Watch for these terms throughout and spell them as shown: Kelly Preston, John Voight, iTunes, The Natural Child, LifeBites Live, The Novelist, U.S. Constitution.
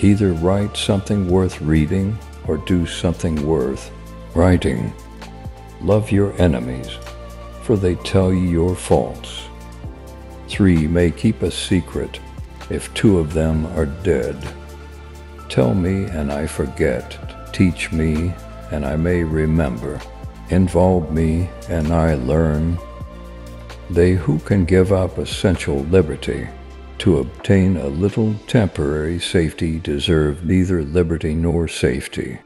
Either write something worth reading or do something worth writing. Love your enemies, for they tell you your faults. Three may keep a secret if two of them are dead. Tell me and I forget, teach me and I may remember, involve me and I learn. They who can give up essential liberty to obtain a little temporary safety deserve neither liberty nor safety.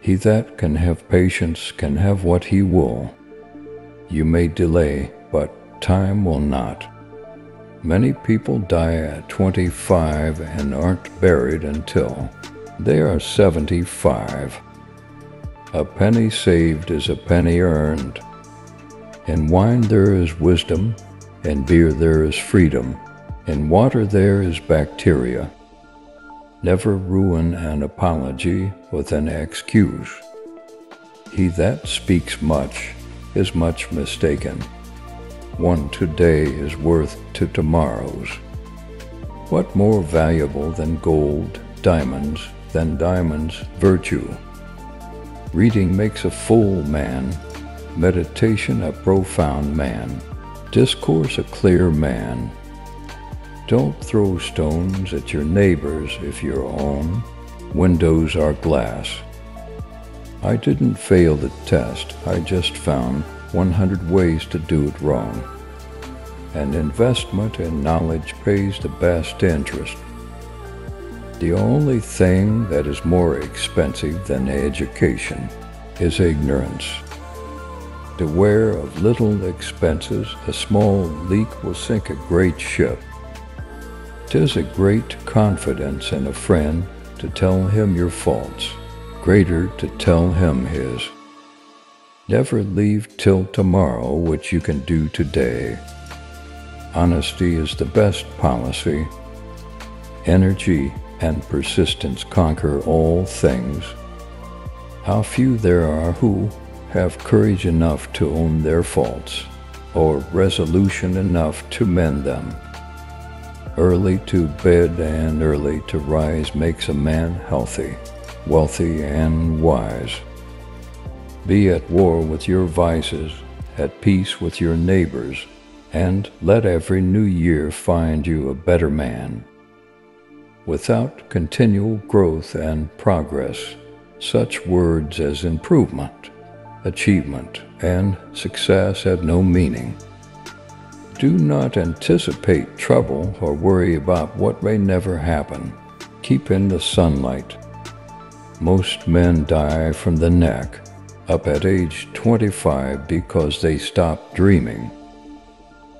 He that can have patience can have what he will. You may delay, but time will not. Many people die at 25 and aren't buried until they are 75. A penny saved is a penny earned. In wine there is wisdom, in beer there is freedom, in water there is bacteria. Never ruin an apology with an excuse. He that speaks much is much mistaken. One today is worth to tomorrow's. What more valuable than gold, diamonds, than diamonds, virtue? Reading makes a full man, meditation a profound man, discourse a clear man. Don't throw stones at your neighbors if your own windows are glass. I didn't fail the test, I just found 100 ways to do it wrong. An investment in knowledge pays the best interest. The only thing that is more expensive than education is ignorance. Beware of little expenses, a small leak will sink a great ship. 'Tis a great confidence in a friend to tell him your faults, greater to tell him his. Never leave till tomorrow what you can do today. Honesty is the best policy. Energy and persistence conquer all things. How few there are who have courage enough to own their faults, or resolution enough to mend them. Early to bed and early to rise makes a man healthy, wealthy, and wise. Be at war with your vices, at peace with your neighbors, and let every new year find you a better man. Without continual growth and progress, such words as improvement, achievement, and success have no meaning. Do not anticipate trouble or worry about what may never happen. Keep in the sunlight. Most men die from the neck up at age 25 because they stop dreaming.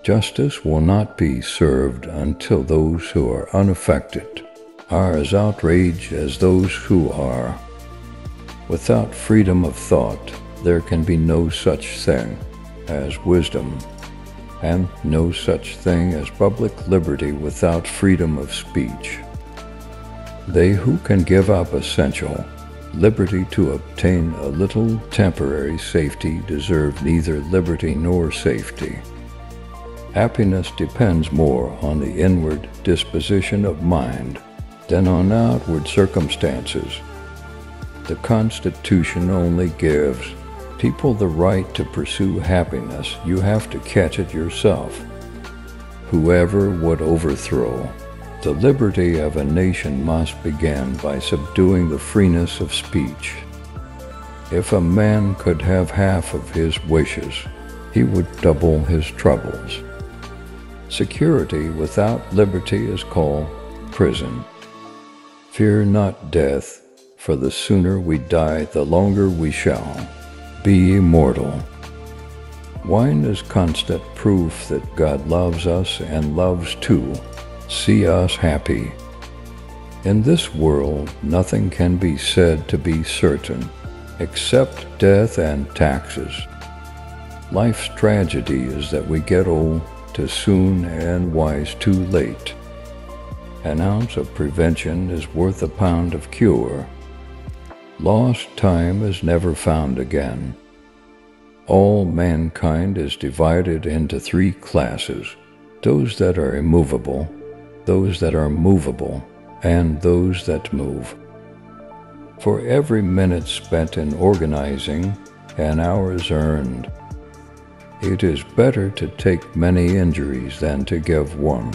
Justice will not be served until those who are unaffected are as outraged as those who are. Without freedom of thought, there can be no such thing as wisdom, and no such thing as public liberty without freedom of speech. They who can give up essential liberty to obtain a little temporary safety deserve neither liberty nor safety. Happiness depends more on the inward disposition of mind than on outward circumstances. The Constitution only gives people the right to pursue happiness. You have to catch it yourself. Whoever would overthrow the liberty of a nation must begin by subduing the freeness of speech. If a man could have half of his wishes, he would double his troubles. Security without liberty is called prison. Fear not death, for the sooner we die, the longer we shall be immortal. Wine is constant proof that God loves us and loves to see us happy. In this world, nothing can be said to be certain except death and taxes. Life's tragedy is that we get old too soon and wise too late. An ounce of prevention is worth a pound of cure. Lost time is never found again. All mankind is divided into three classes: those that are immovable, those that are movable, and those that move. For every minute spent in organizing, an hour is earned. It is better to take many injuries than to give one.